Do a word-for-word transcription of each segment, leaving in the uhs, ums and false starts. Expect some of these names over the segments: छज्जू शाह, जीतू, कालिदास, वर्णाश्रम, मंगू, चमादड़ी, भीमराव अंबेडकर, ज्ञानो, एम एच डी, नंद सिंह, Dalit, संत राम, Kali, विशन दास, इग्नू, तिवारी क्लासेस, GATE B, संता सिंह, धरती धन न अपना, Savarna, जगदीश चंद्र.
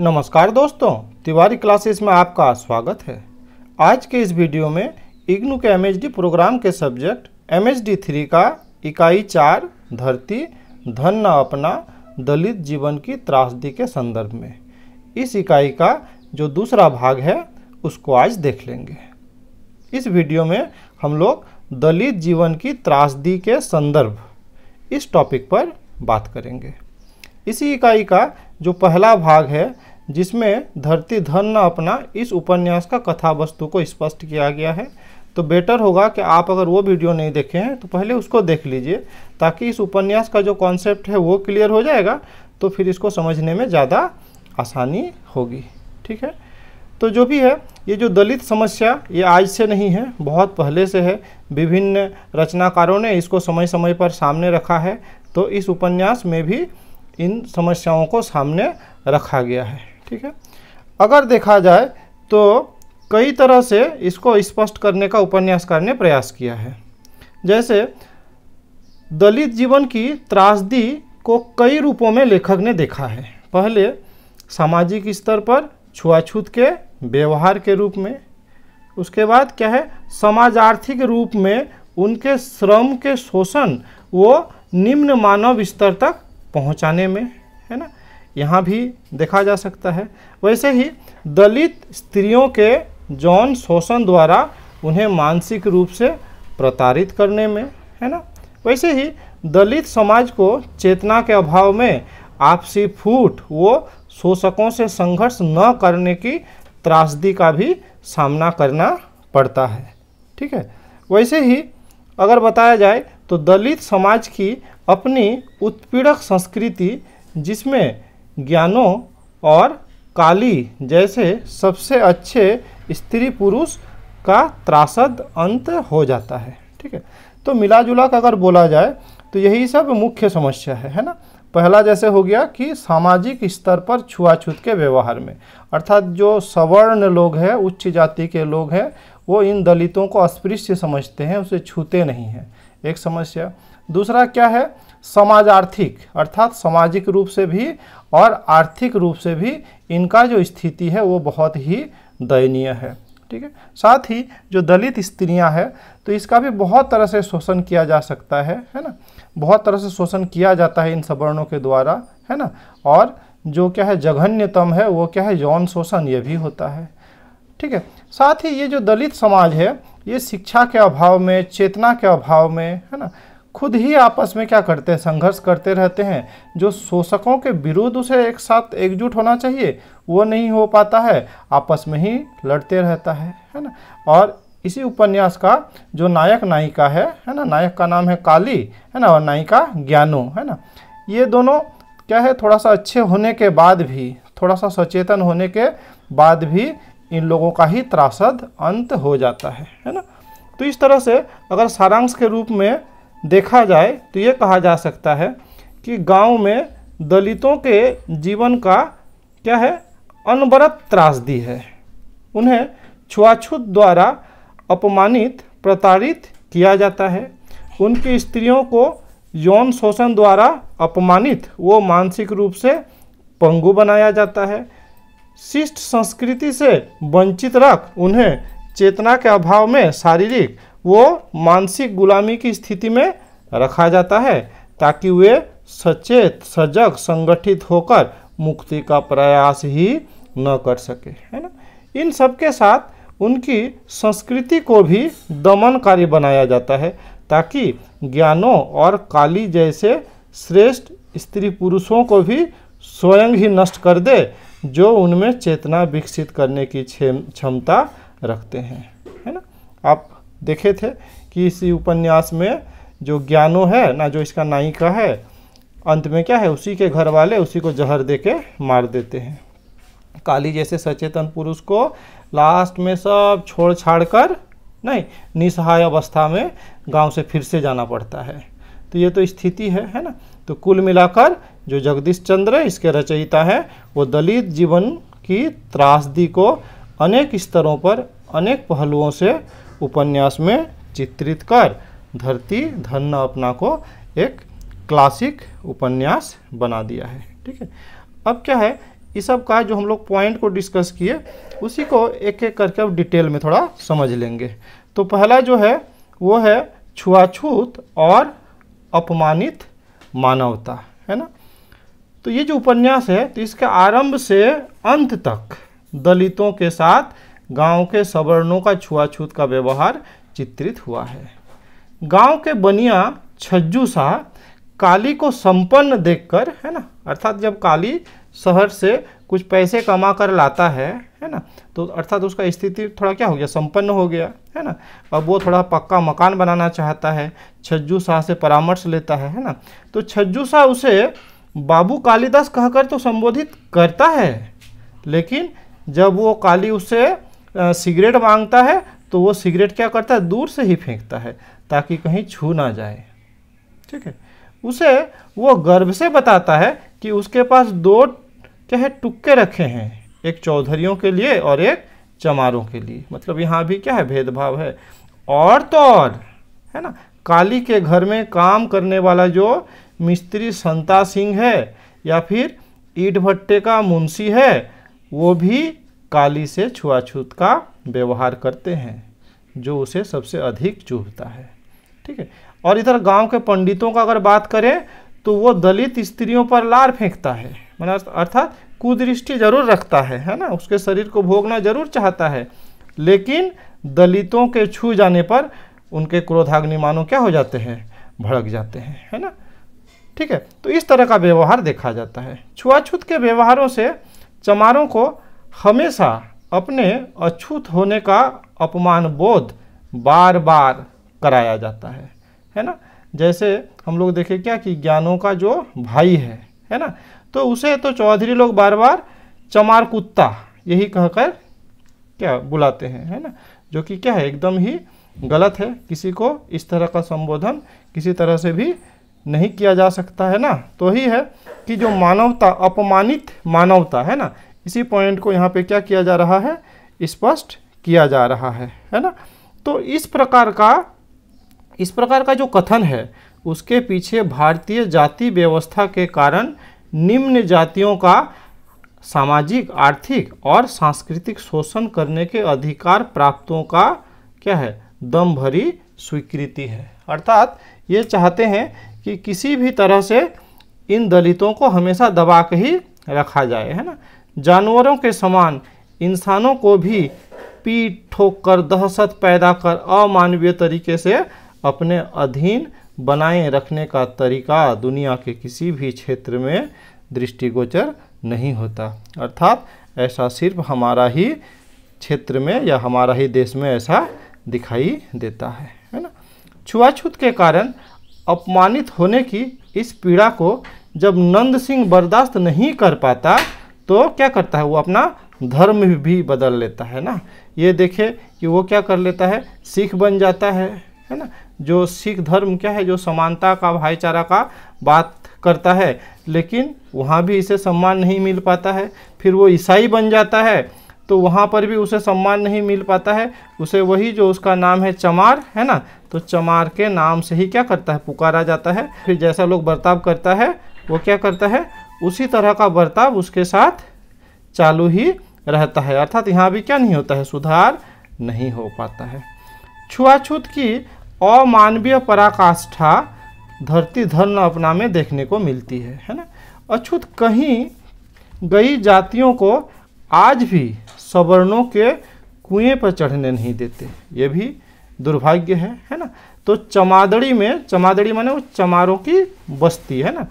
नमस्कार दोस्तों, तिवारी क्लासेस में आपका स्वागत है। आज के इस वीडियो में इग्नू के एम एच डी प्रोग्राम के subject एम एच डी three का इकाई चार धरती धन न अपना दलित जीवन की त्रासदी के संदर्भ में इस इकाई का जो दूसरा भाग है उसको आज देख लेंगे। इस वीडियो में हम लोग दलित जीवन की त्रासदी के संदर्भ इस टॉपिक पर बात करेंगे। इसी इकाई का जो पहला भाग है जिसमें धरती धन न अपना इस उपन्यास का कथा वस्तु को स्पष्ट किया गया है, तो बेटर होगा कि आप अगर वो वीडियो नहीं देखे हैं तो पहले उसको देख लीजिए, ताकि इस उपन्यास का जो कॉन्सेप्ट है वो क्लियर हो जाएगा तो फिर इसको समझने में ज़्यादा आसानी होगी। ठीक है, तो जो भी है ये जो दलित समस्या ये आज से नहीं है, बहुत पहले से है। विभिन्न रचनाकारों ने इसको समय समय पर सामने रखा है, तो इस उपन्यास में भी इन समस्याओं को सामने रखा गया है। ठीक है, अगर देखा जाए तो कई तरह से इसको स्पष्ट करने का उपन्यासकार ने प्रयास किया है। जैसे दलित जीवन की त्रासदी को कई रूपों में लेखक ने देखा है। पहले सामाजिक स्तर पर छुआछूत के व्यवहार के रूप में, उसके बाद क्या है समाजार्थिक रूप में उनके श्रम के शोषण वो निम्न मानव स्तर तक पहुंचाने में, है ना, यहाँ भी देखा जा सकता है। वैसे ही दलित स्त्रियों के यौन शोषण द्वारा उन्हें मानसिक रूप से प्रताड़ित करने में, है ना। वैसे ही दलित समाज को चेतना के अभाव में आपसी फूट वो शोषकों से संघर्ष न करने की त्रासदी का भी सामना करना पड़ता है। ठीक है, वैसे ही अगर बताया जाए तो दलित समाज की अपनी उत्पीड़क संस्कृति जिसमें ज्ञानों और काली जैसे सबसे अच्छे स्त्री पुरुष का त्रासद अंत हो जाता है। ठीक है, तो मिलाजुला का अगर बोला जाए तो यही सब मुख्य समस्या है, है ना। पहला जैसे हो गया कि सामाजिक स्तर पर छुआछूत के व्यवहार में, अर्थात जो सवर्ण लोग हैं, उच्च जाति के लोग हैं, वो इन दलितों को अस्पृश्य समझते हैं, उसे छूते नहीं हैं, एक समस्या। दूसरा क्या है समाजार्थिक, अर्थात सामाजिक रूप से भी और आर्थिक रूप से भी इनका जो स्थिति है वो बहुत ही दयनीय है। ठीक है, साथ ही जो दलित स्त्रियां हैं तो इसका भी बहुत तरह से शोषण किया जा सकता है, है ना। बहुत तरह से शोषण किया जाता है इन सवर्णों के द्वारा, है ना। और जो क्या है जघन्यतम है वो क्या है यौन शोषण, ये भी होता है। ठीक है, साथ ही ये जो दलित समाज है ये शिक्षा के अभाव में, चेतना के अभाव में, है ना, खुद ही आपस में क्या करते हैं संघर्ष करते रहते हैं। जो शोषकों के विरुद्ध उसे एक साथ एकजुट होना चाहिए वो नहीं हो पाता है, आपस में ही लड़ते रहता है, है ना। और इसी उपन्यास का जो नायक नायिका है, है ना, नायक का नाम है काली, है ना, और नायिका ज्ञानो, है ना। ये दोनों क्या है थोड़ा सा अच्छे होने के बाद भी, थोड़ा सा सचेतन होने के बाद भी इन लोगों का ही त्रासद अंत हो जाता है, है ना। तो इस तरह से अगर सारांश के रूप में देखा जाए तो ये कहा जा सकता है कि गांव में दलितों के जीवन का क्या है अनवरत त्रासदी है। उन्हें छुआछूत द्वारा अपमानित प्रताड़ित किया जाता है, उनकी स्त्रियों को यौन शोषण द्वारा अपमानित वो मानसिक रूप से पंगु बनाया जाता है, शिष्ट संस्कृति से वंचित रख उन्हें चेतना के अभाव में शारीरिक वो मानसिक गुलामी की स्थिति में रखा जाता है, ताकि वे सचेत सजग संगठित होकर मुक्ति का प्रयास ही न कर सके, है ना। इन सब के साथ उनकी संस्कृति को भी दमनकारी बनाया जाता है, ताकि ज्ञानों और काली जैसे श्रेष्ठ स्त्री पुरुषों को भी स्वयं ही नष्ट कर दे जो उनमें चेतना विकसित करने की क्षमता रखते हैं, है ना। आप देखे थे कि इसी उपन्यास में जो ज्ञानो है ना, जो इसका नायिका है, अंत में क्या है उसी के घर वाले उसी को जहर देके मार देते हैं। काली जैसे सचेतन पुरुष को लास्ट में सब छोड़ छाड़ कर नहीं निसहाय अवस्था में गांव से फिर से जाना पड़ता है। तो ये तो स्थिति है, है ना। तो कुल मिलाकर जो जगदीश चंद्र इसके रचयिता हैं वो दलित जीवन की त्रासदी को अनेक स्तरों पर अनेक पहलुओं से उपन्यास में चित्रित कर धरती धन न अपना को एक क्लासिक उपन्यास बना दिया है। ठीक है, अब क्या है ये सब का जो हम लोग पॉइंट को डिस्कस किए उसी को एक एक करके अब डिटेल में थोड़ा समझ लेंगे। तो पहला जो है वो है छुआछूत और अपमानित मानवता, है ना। तो ये जो उपन्यास है तो इसके आरंभ से अंत तक दलितों के साथ गांव के सवर्णों का छुआछूत का व्यवहार चित्रित हुआ है। गांव के बनिया छज्जू शाह काली को संपन्न देखकर, है ना, अर्थात जब काली शहर से कुछ पैसे कमा कर लाता है है ना, तो अर्थात उसका स्थिति थोड़ा क्या हो गया, संपन्न हो गया, है ना। अब वो थोड़ा पक्का मकान बनाना चाहता है, छज्जू शाह से परामर्श लेता है है ना। तो छज्जू शाह उसे बाबू कालिदास कहकर तो संबोधित करता है, लेकिन जब वो काली उससे सिगरेट मांगता है तो वो सिगरेट क्या करता है, दूर से ही फेंकता है ताकि कहीं छू ना जाए, ठीक है। उसे वो गर्व से बताता है कि उसके पास दो क्या है, टुक्के रखे हैं, एक चौधरियों के लिए और एक चमारों के लिए। मतलब यहाँ भी क्या है, भेदभाव है। और तो और, है ना, काली के घर में काम करने वाला जो मिस्त्री संता सिंह है या फिर ईट भट्टे का मुंशी है, वो भी काली से छुआछूत का व्यवहार करते हैं जो उसे सबसे अधिक चुभता है, ठीक है। और इधर गांव के पंडितों का अगर बात करें तो वो दलित स्त्रियों पर लार फेंकता है, मतलब अर्थात कुदृष्टि जरूर रखता है है ना, उसके शरीर को भोगना जरूर चाहता है, लेकिन दलितों के छू जाने पर उनके क्रोधाग्निमानों क्या हो जाते हैं, भड़क जाते हैं, है ना, ठीक है। तो इस तरह का व्यवहार देखा जाता है। छुआछूत के व्यवहारों से चमारों को हमेशा अपने अछूत होने का अपमान बोध बार बार कराया जाता है है ना। जैसे हम लोग देखें क्या कि ज्ञानों का जो भाई है है ना, तो उसे तो चौधरी लोग बार बार चमार कुत्ता यही कहकर क्या बुलाते हैं, है ना, जो कि क्या है, एकदम ही गलत है। किसी को इस तरह का संबोधन किसी तरह से भी नहीं किया जा सकता, है ना। तो ही है कि जो मानवता, अपमानित मानवता, है ना, इसी पॉइंट को यहाँ पे क्या किया जा रहा है, स्पष्ट किया जा रहा है है ना। तो इस प्रकार का इस प्रकार का जो कथन है उसके पीछे भारतीय जाति व्यवस्था के कारण निम्न जातियों का सामाजिक, आर्थिक और सांस्कृतिक शोषण करने के अधिकार प्राप्तों का क्या है, दम भरी स्वीकृति है। अर्थात ये चाहते हैं कि किसी भी तरह से इन दलितों को हमेशा दबा के ही रखा जाए, है ना। जानवरों के समान इंसानों को भी पीट ठोक कर, दहशत पैदा कर, अमानवीय तरीके से अपने अधीन बनाए रखने का तरीका दुनिया के किसी भी क्षेत्र में दृष्टिगोचर नहीं होता। अर्थात ऐसा सिर्फ हमारा ही क्षेत्र में या हमारा ही देश में ऐसा दिखाई देता है, है ना। छुआछूत के कारण अपमानित होने की इस पीड़ा को जब नंद सिंह बर्दाश्त नहीं कर पाता तो क्या करता है, वो अपना धर्म भी बदल लेता है ना। ये देखे कि वो क्या कर लेता है, सिख बन जाता है है ना। जो सिख धर्म क्या है, जो समानता का, भाईचारा का बात करता है, लेकिन वहाँ भी इसे सम्मान नहीं मिल पाता है। फिर वो ईसाई बन जाता है तो वहाँ पर भी उसे सम्मान नहीं मिल पाता है। उसे वही जो उसका नाम है चमार, है ना, तो चमार के नाम से ही क्या करता है, पुकारा जाता है। फिर जैसा लोग बर्ताव करता है वो क्या करता है, उसी तरह का बर्ताव उसके साथ चालू ही रहता है। अर्थात यहाँ भी क्या नहीं होता है, सुधार नहीं हो पाता है। छुआछूत की अमानवीय पराकाष्ठा धरती धन न अपना में देखने को मिलती है, है ना। अछूत कहीं गई जातियों को आज भी सवर्णों के कुएं पर चढ़ने नहीं देते, ये भी दुर्भाग्य है, है ना। तो चमादड़ी में, चमादड़ी माने वो चमारों की बस्ती, है ना।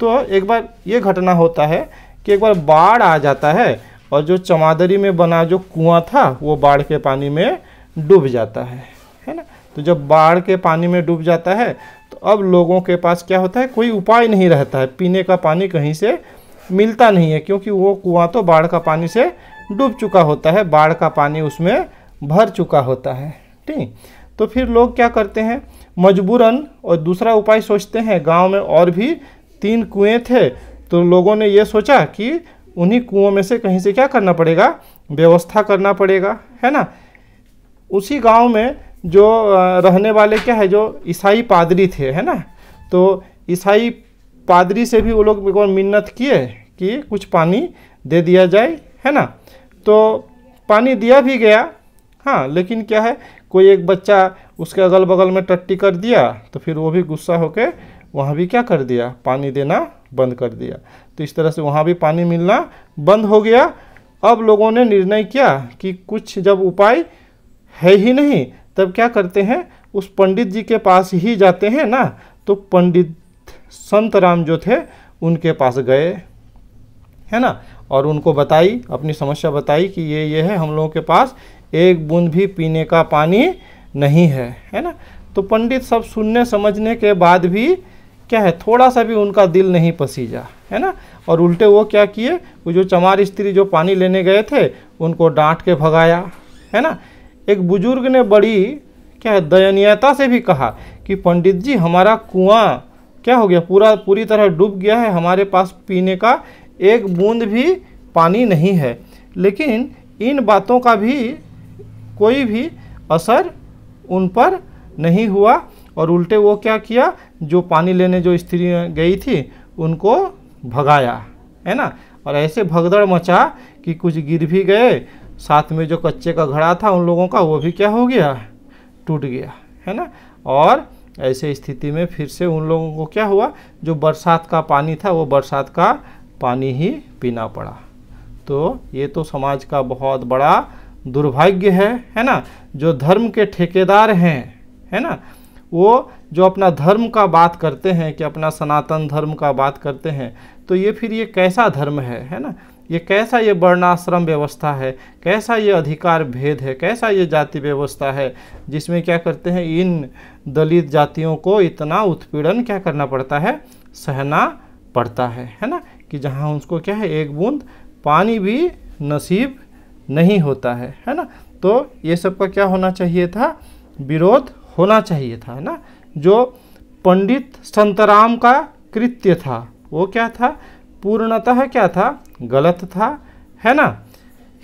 तो एक बार ये घटना होता है कि एक बार बाढ़ आ जाता है और जो चमादड़ी में बना जो कुआं था वो बाढ़ के पानी में डूब जाता है, है ना। तो जब बाढ़ के पानी में डूब जाता है तो अब लोगों के पास क्या होता है, कोई उपाय नहीं रहता है, पीने का पानी कहीं से मिलता नहीं है, क्योंकि वो कुआं तो बाढ़ का पानी से डूब चुका होता है, बाढ़ का पानी उसमें भर चुका होता है, ठीक। तो फिर लोग क्या करते हैं, मजबूरन और दूसरा उपाय सोचते हैं। गाँव में और भी तीन कुएँ थे तो लोगों ने ये सोचा कि उन्हीं कुओं में से कहीं से क्या करना पड़ेगा, व्यवस्था करना पड़ेगा, है ना। उसी गांव में जो रहने वाले क्या है, जो ईसाई पादरी थे, है ना, तो ईसाई पादरी से भी वो लोग मिन्नत किए कि कुछ पानी दे दिया जाए, है ना। तो पानी दिया भी गया, हाँ, लेकिन क्या है कोई एक बच्चा उसके अगल बगल में टट्टी कर दिया तो फिर वो भी गुस्सा होके वहाँ भी क्या कर दिया, पानी देना बंद कर दिया। तो इस तरह से वहाँ भी पानी मिलना बंद हो गया। अब लोगों ने निर्णय किया कि कुछ जब उपाय है ही नहीं तब क्या करते हैं, उस पंडित जी के पास ही जाते हैं ना। तो पंडित संत राम जो थे उनके पास गए, है ना, और उनको बताई, अपनी समस्या बताई कि ये ये है, हम लोगों के पास एक बूंद भी पीने का पानी नहीं है, है ना। तो पंडित सब सुनने समझने के बाद भी क्या है थोड़ा सा भी उनका दिल नहीं पसीजा, है ना, और उल्टे वो क्या किए, वो जो चमार स्त्री जो पानी लेने गए थे उनको डांट के भगाया, है ना। एक बुजुर्ग ने बड़ी क्या है दयनीयता से भी कहा कि पंडित जी हमारा कुआं क्या हो गया, पूरा पूरी तरह डूब गया है, हमारे पास पीने का एक बूंद भी पानी नहीं है। लेकिन इन बातों का भी कोई भी असर उन पर नहीं हुआ और उल्टे वो क्या किया, जो पानी लेने जो स्त्री गई थी उनको भगाया, है ना। और ऐसे भगदड़ मचा कि कुछ गिर भी गए, साथ में जो कच्चे का घड़ा था उन लोगों का वो भी क्या हो गया, टूट गया, है ना। और ऐसे स्थिति में फिर से उन लोगों को क्या हुआ, जो बरसात का पानी था वो बरसात का पानी ही पीना पड़ा। तो ये तो समाज का बहुत बड़ा दुर्भाग्य है, है ना। जो धर्म के ठेकेदार हैं, है ना, वो जो अपना धर्म का बात करते हैं कि अपना सनातन धर्म का बात करते हैं, तो ये फिर ये कैसा धर्म है, है ना, ये कैसा ये वर्णाश्रम व्यवस्था है, कैसा ये अधिकार भेद है, कैसा ये जाति व्यवस्था है, जिसमें क्या करते हैं इन दलित जातियों को इतना उत्पीड़न क्या करना पड़ता है, सहना पड़ता है, है ना, कि जहाँ उसको क्या है एक बूंद पानी भी नसीब नहीं होता है, है ना। तो ये सब का क्या होना चाहिए था, विरोध होना चाहिए था, है ना। जो पंडित संतराम का कृत्य था वो क्या था, पूर्णतः क्या था, गलत था, है ना।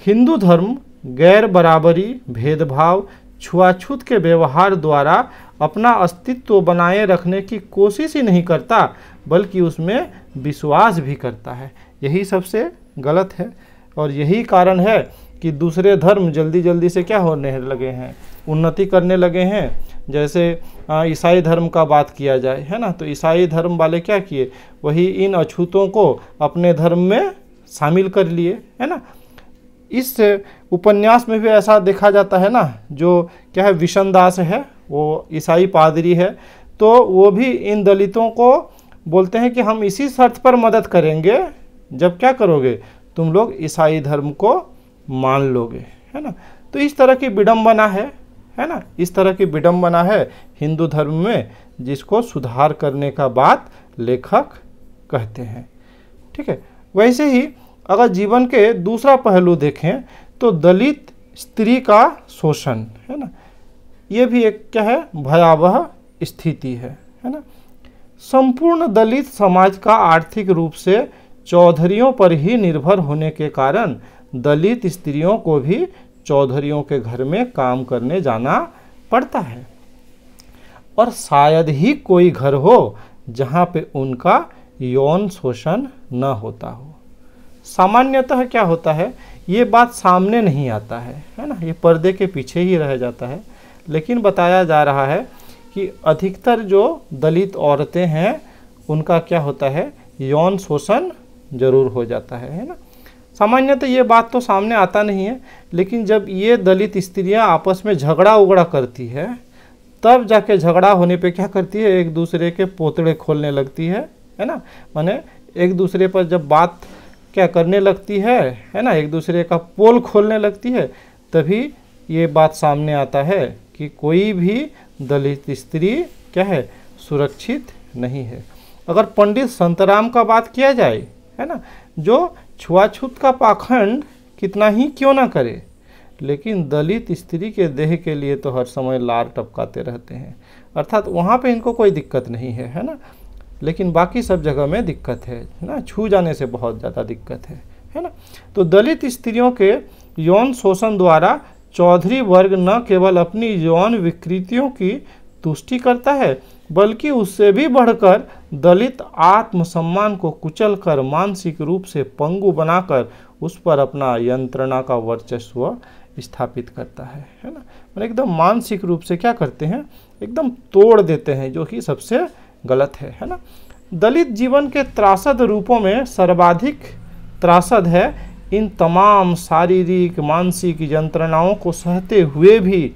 हिंदू धर्म गैर बराबरी, भेदभाव, छुआछूत के व्यवहार द्वारा अपना अस्तित्व बनाए रखने की कोशिश ही नहीं करता बल्कि उसमें विश्वास भी करता है। यही सबसे गलत है और यही कारण है कि दूसरे धर्म जल्दी जल्दी से क्या होने लगे हैं, उन्नति करने लगे हैं। जैसे ईसाई धर्म का बात किया जाए, है ना, तो ईसाई धर्म वाले क्या किए, वही इन अछूतों को अपने धर्म में शामिल कर लिए, है ना। इस उपन्यास में भी ऐसा देखा जाता है ना, जो क्या है विशन दास है, वो ईसाई पादरी है, तो वो भी इन दलितों को बोलते हैं कि हम इसी शर्त पर मदद करेंगे जब क्या करोगे तुम लोग ईसाई धर्म को मान लोगे, है ना। तो इस तरह की विडम्बना है, है ना, इस तरह की विडम्बना है हिंदू धर्म में, जिसको सुधार करने का बात लेखक कहते हैं, ठीक है। वैसे ही अगर जीवन के दूसरा पहलू देखें तो दलित स्त्री का शोषण, है ना, ये भी एक क्या है भयावह स्थिति है, है ना। संपूर्ण दलित समाज का आर्थिक रूप से चौधरियों पर ही निर्भर होने के कारण दलित स्त्रियों को भी चौधरियों के घर में काम करने जाना पड़ता है और शायद ही कोई घर हो जहाँ पे उनका यौन शोषण न होता हो। सामान्यतः क्या होता है, ये बात सामने नहीं आता है, है ना, ये पर्दे के पीछे ही रह जाता है। लेकिन बताया जा रहा है कि अधिकतर जो दलित औरतें हैं उनका क्या होता है, यौन शोषण जरूर हो जाता है, है ना। सामान्यतः ये बात तो सामने आता नहीं है, लेकिन जब ये दलित स्त्रियां आपस में झगड़ा उगड़ा करती है तब जाके झगड़ा होने पे क्या करती है, एक दूसरे के पोतड़े खोलने लगती है, है ना। माने एक दूसरे पर जब बात क्या करने लगती है, है ना, एक दूसरे का पोल खोलने लगती है, तभी ये बात सामने आता है कि कोई भी दलित स्त्री क्या है सुरक्षित नहीं है। अगर पंडित संतराम का बात किया जाए, है ना, जो छुआछूत का पाखंड कितना ही क्यों ना करे, लेकिन दलित स्त्री के देह के लिए तो हर समय लार टपकाते रहते हैं, अर्थात वहाँ पे इनको कोई दिक्कत नहीं है, है ना। लेकिन बाकी सब जगह में दिक्कत है ना, छू जाने से बहुत ज़्यादा दिक्कत है, है ना। तो दलित स्त्रियों के यौन शोषण द्वारा चौधरी वर्ग न केवल अपनी यौन विकृतियों की तुष्टि करता है बल्कि उससे भी बढ़कर दलित आत्मसम्मान को कुचलकर मानसिक रूप से पंगु बनाकर उस पर अपना यंत्रणा का वर्चस्व स्थापित करता है, है ना। मतलब एकदम मानसिक रूप से क्या करते हैं, एकदम तोड़ देते हैं, जो कि सबसे गलत है, है ना। दलित जीवन के त्रासद रूपों में सर्वाधिक त्रासद है इन तमाम शारीरिक मानसिक यंत्रणाओं को सहते हुए भी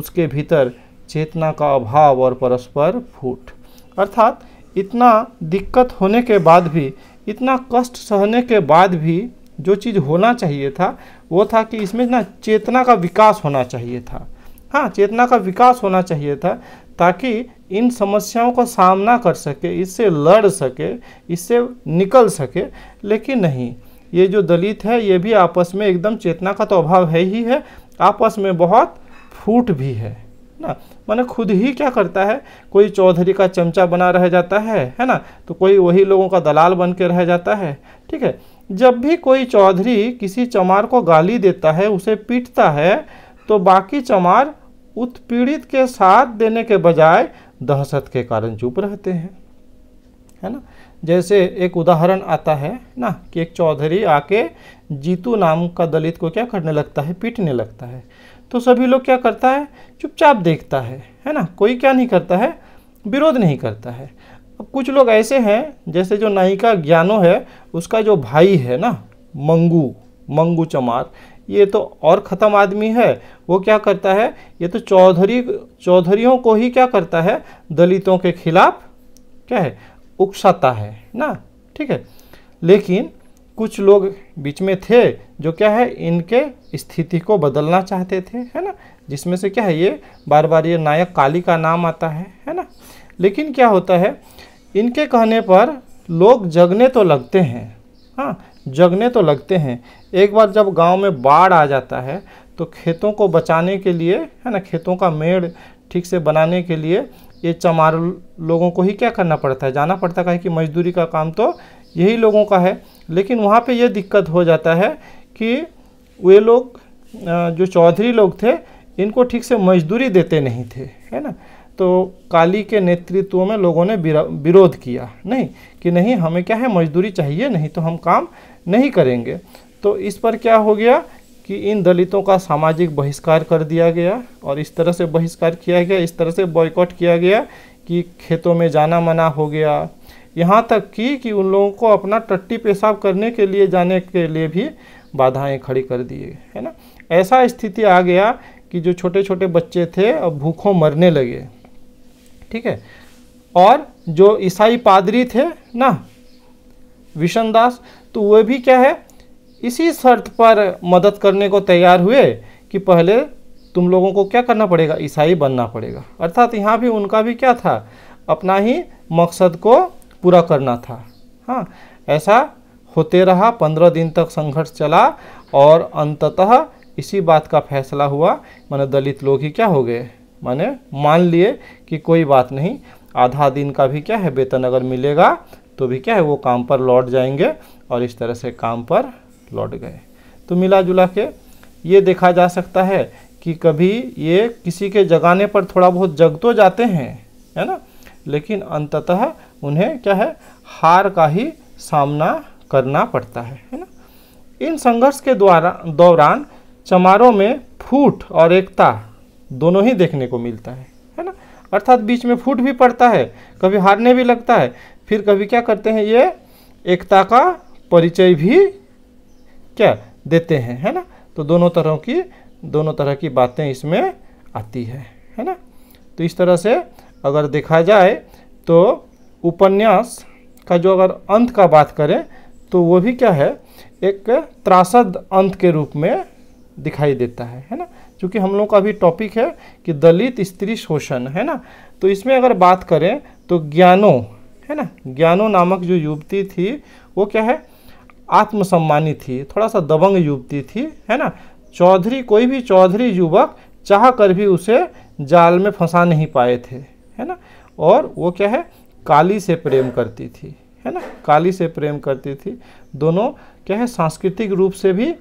उसके भीतर चेतना का अभाव और परस्पर फूट, अर्थात इतना दिक्कत होने के बाद भी, इतना कष्ट सहने के बाद भी जो चीज़ होना चाहिए था वो था कि इसमें ना चेतना का विकास होना चाहिए था, हाँ चेतना का विकास होना चाहिए था, ताकि इन समस्याओं का सामना कर सके, इससे लड़ सके, इससे निकल सके। लेकिन नहीं, ये जो दलित है ये भी आपस में एकदम चेतना का तो अभाव है ही है, आपस में बहुत फूट भी है ना। माने खुद ही क्या करता है, कोई चौधरी का चमचा बना रह जाता है, है ना, तो कोई वही लोगों का दलाल बन के रह जाता है। ठीक है, जब भी कोई चौधरी किसी चमार को गाली देता है, उसे पीटता है, तो बाकी चमार उत्पीड़ित के साथ देने के बजाय दहशत के कारण चुप रहते हैं, है ना। जैसे एक उदाहरण आता है ना कि एक चौधरी आके जीतू नाम का दलित को क्या करने लगता है, पीटने लगता है, तो सभी लोग क्या करता है, चुपचाप देखता है, है ना, कोई क्या नहीं करता है, विरोध नहीं करता है। अब कुछ लोग ऐसे हैं जैसे जो नायिका ज्ञानो है, उसका जो भाई है ना मंगू, मंगू चमार, ये तो और ख़त्म आदमी है। वो क्या करता है, ये तो चौधरी चौधरियों को ही क्या करता है, दलितों के खिलाफ क्या है, उकसाता है ना। ठीक है, लेकिन कुछ लोग बीच में थे जो क्या है, इनके स्थिति को बदलना चाहते थे, है ना, जिसमें से क्या है, ये बार बार ये नायक काली का नाम आता है, है ना। लेकिन क्या होता है, इनके कहने पर लोग जगने तो लगते हैं, हाँ जगने तो लगते हैं। एक बार जब गांव में बाढ़ आ जाता है तो खेतों को बचाने के लिए, है ना, खेतों का मेड़ ठीक से बनाने के लिए ये चमार लोगों को ही क्या करना पड़ता है, जाना पड़ता है, कि मजदूरी का काम तो यही लोगों का है। लेकिन वहाँ पे ये दिक्कत हो जाता है कि वे लोग जो चौधरी लोग थे इनको ठीक से मजदूरी देते नहीं थे, है ना। तो काली के नेतृत्व में लोगों ने विरोध किया, नहीं कि नहीं हमें क्या है, मजदूरी चाहिए, नहीं तो हम काम नहीं करेंगे। तो इस पर क्या हो गया कि इन दलितों का सामाजिक बहिष्कार कर दिया गया, और इस तरह से बहिष्कार किया गया, इस तरह से बॉयकॉट किया गया कि खेतों में जाना मना हो गया, यहाँ तक कि कि उन लोगों को अपना टट्टी पेशाब करने के लिए जाने के लिए भी बाधाएँ खड़ी कर दिए, है ना। ऐसा स्थिति आ गया कि जो छोटे छोटे बच्चे थे अब भूखों मरने लगे, ठीक है। और जो ईसाई पादरी थे ना विशन दास, तो वे भी क्या है इसी शर्त पर मदद करने को तैयार हुए कि पहले तुम लोगों को क्या करना पड़ेगा, ईसाई बनना पड़ेगा। अर्थात यहाँ भी उनका भी क्या था, अपना ही मकसद को पूरा करना था। हाँ, ऐसा होते रहा, पंद्रह दिन तक संघर्ष चला और अंततः इसी बात का फैसला हुआ, माने दलित लोग ही क्या हो गए, माने मान लिए कि कोई बात नहीं, आधा दिन का भी क्या है वेतन अगर मिलेगा तो भी क्या है वो काम पर लौट जाएंगे, और इस तरह से काम पर लौट गए। तो मिला जुला के ये देखा जा सकता है कि कभी ये किसी के जगाने पर थोड़ा बहुत जग तो जाते हैं, है ना, लेकिन अंततः उन्हें क्या है हार का ही सामना करना पड़ता है, है ना। इन संघर्ष के द्वारा दौरान चमारों में फूट और एकता दोनों ही देखने को मिलता है, है ना। अर्थात बीच में फूट भी पड़ता है, कभी हारने भी लगता है, फिर कभी क्या करते हैं ये एकता का परिचय भी क्या देते हैं, है ना। तो दोनों तरह की दोनों तरह की बातें इसमें आती है, है ना। तो इस तरह से अगर देखा जाए तो उपन्यास का जो अगर अंत का बात करें तो वो भी क्या है एक त्रासद अंत के रूप में दिखाई देता है, है ना। क्योंकि हम लोग का अभी टॉपिक है कि दलित स्त्री शोषण, है ना। तो इसमें अगर बात करें तो ज्ञानो, है ना, ज्ञानो नामक जो युवती थी वो क्या है आत्मसम्मानी थी, थोड़ा सा दबंग युवती थी, है ना। चौधरी कोई भी चौधरी युवक चाह कर भी उसे जाल में फंसा नहीं पाए थे, है ना। और वो क्या है काली से प्रेम करती थी, है ना, काली से प्रेम करती थी। दोनों क्या है सांस्कृतिक रूप से भी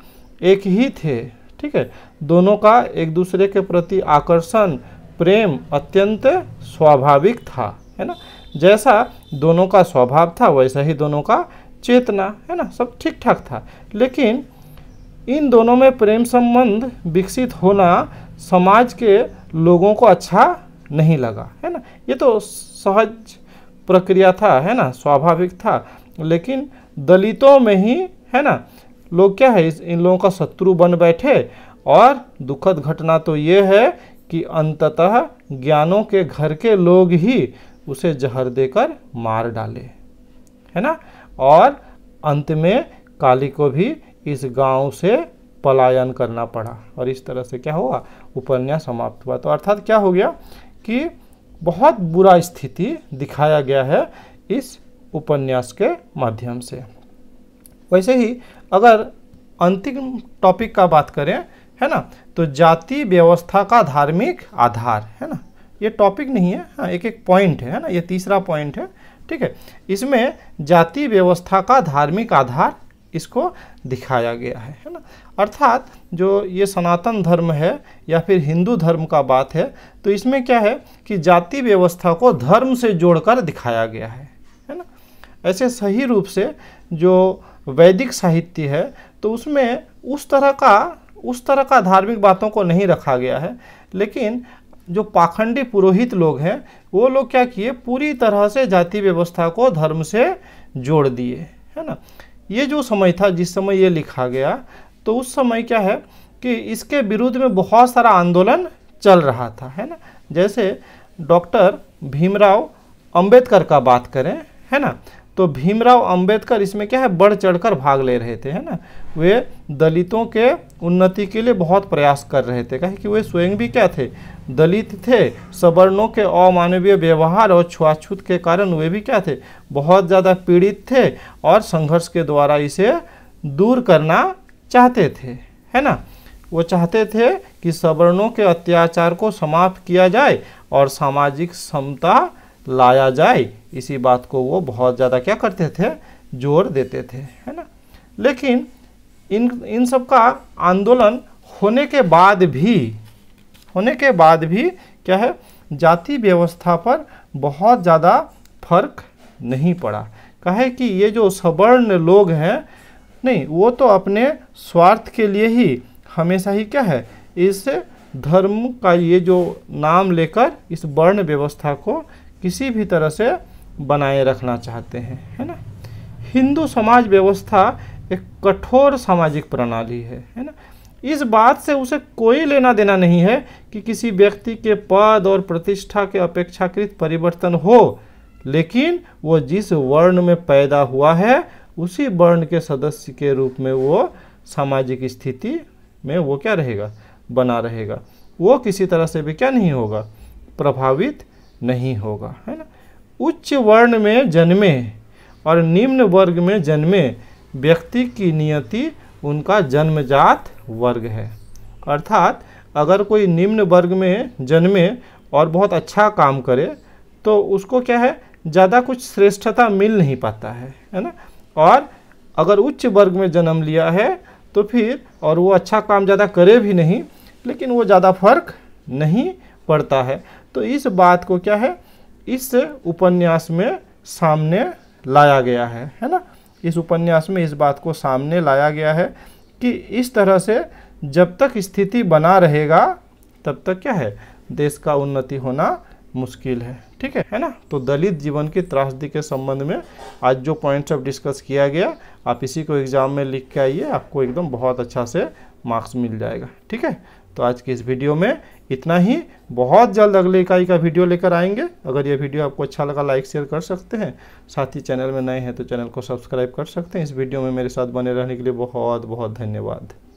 एक ही थे, ठीक है। दोनों का एक दूसरे के प्रति आकर्षण प्रेम अत्यंत स्वाभाविक था, है ना। जैसा दोनों का स्वभाव था वैसा ही दोनों का चेतना, है ना, सब ठीक ठाक था। लेकिन इन दोनों में प्रेम संबंध विकसित होना समाज के लोगों को अच्छा नहीं लगा, है ना। ये तो सहज प्रक्रिया था, है ना, स्वाभाविक था। लेकिन दलितों में ही, है ना, लोग क्या है, इन लोगों का शत्रु बन बैठे। और दुखद घटना तो ये है कि अंततः ज्ञानों के घर के लोग ही उसे जहर देकर मार डाले, है ना। और अंत में काली को भी इस गांव से पलायन करना पड़ा। और इस तरह से क्या हुआ, उपन्यास समाप्त हुआ। तो अर्थात क्या हो गया कि बहुत बुरा स्थिति दिखाया गया है इस उपन्यास के माध्यम से। वैसे ही अगर अंतिम टॉपिक का बात करें, है ना, तो जाति व्यवस्था का धार्मिक आधार, है ना, ये टॉपिक नहीं है, हाँ, एक एक पॉइंट है, है ना, ये तीसरा पॉइंट है, ठीक है। इसमें जाति व्यवस्था का धार्मिक आधार इसको दिखाया गया है, है ना। अर्थात जो ये सनातन धर्म है या फिर हिंदू धर्म का बात है, तो इसमें क्या है कि जाति व्यवस्था को धर्म से जोड़कर दिखाया गया है, है ना। ऐसे सही रूप से जो वैदिक साहित्य है तो उसमें उस तरह का उस तरह का धार्मिक बातों को नहीं रखा गया है। लेकिन जो पाखंडी पुरोहित लोग हैं वो लोग क्या किए, पूरी तरह से जाति व्यवस्था को धर्म से जोड़ दिए, है ना। ये जो समय था जिस समय ये लिखा गया, तो उस समय क्या है कि इसके विरुद्ध में बहुत सारा आंदोलन चल रहा था, है ना। जैसे डॉक्टर भीमराव अंबेडकर का बात करें, है ना, तो भीमराव अंबेडकर इसमें क्या है, बढ़ चढ़कर भाग ले रहे थे, है ना। वे दलितों के उन्नति के लिए बहुत प्रयास कर रहे थे, कहे कि वे स्वयं भी क्या थे, दलित थे। सवर्णों के अमानवीय व्यवहार और छुआछूत के कारण वे भी क्या थे, बहुत ज़्यादा पीड़ित थे और संघर्ष के द्वारा इसे दूर करना चाहते थे, है ना। वो चाहते थे कि सवर्णों के अत्याचार को समाप्त किया जाए और सामाजिक समता लाया जाए। इसी बात को वो बहुत ज़्यादा क्या करते थे, जोर देते थे, है ना। लेकिन इन इन सब का आंदोलन होने के बाद भी होने के बाद भी क्या है, जाति व्यवस्था पर बहुत ज़्यादा फर्क नहीं पड़ा। कहे कि ये जो सवर्ण लोग हैं, नहीं, वो तो अपने स्वार्थ के लिए ही हमेशा ही क्या है, इस धर्म का ये जो नाम लेकर इस वर्ण व्यवस्था को किसी भी तरह से बनाए रखना चाहते हैं, है ना। हिंदू समाज व्यवस्था एक कठोर सामाजिक प्रणाली है, है ना। इस बात से उसे कोई लेना देना नहीं है कि किसी व्यक्ति के पद और प्रतिष्ठा के अपेक्षाकृत परिवर्तन हो, लेकिन वो जिस वर्ण में पैदा हुआ है उसी वर्ण के सदस्य के रूप में वो सामाजिक स्थिति में वो क्या रहेगा, बना रहेगा। वो किसी तरह से भी क्या नहीं होगा, प्रभावित नहीं होगा, है ना। उच्च वर्ण में जन्मे और निम्न वर्ग में जन्मे व्यक्ति की नियति उनका जन्मजात वर्ग है। अर्थात अगर कोई निम्न वर्ग में जन्मे और बहुत अच्छा काम करे तो उसको क्या है, ज़्यादा कुछ श्रेष्ठता मिल नहीं पाता है, है ना। और अगर उच्च वर्ग में जन्म लिया है तो फिर, और वो अच्छा काम ज़्यादा करे भी नहीं, लेकिन वो ज़्यादा फर्क नहीं पड़ता है। तो इस बात को क्या है, इस उपन्यास में सामने लाया गया है, है ना। इस उपन्यास में इस बात को सामने लाया गया है कि इस तरह से जब तक स्थिति बना रहेगा तब तक क्या है, देश का उन्नति होना मुश्किल है, ठीक है, है ना। तो दलित जीवन की त्रासदी के संबंध में आज जो पॉइंट्स ऑफ डिस्कस किया गया, आप इसी को एग्ज़ाम में लिख के आइए, आपको एकदम बहुत अच्छा से मार्क्स मिल जाएगा, ठीक है। तो आज की इस वीडियो में इतना ही। बहुत जल्द अगले इकाई का वीडियो लेकर आएंगे। अगर ये वीडियो आपको अच्छा लगा, लाइक शेयर कर सकते हैं। साथ ही चैनल में नए हैं तो चैनल को सब्सक्राइब कर सकते हैं। इस वीडियो में मेरे साथ बने रहने के लिए बहुत बहुत धन्यवाद।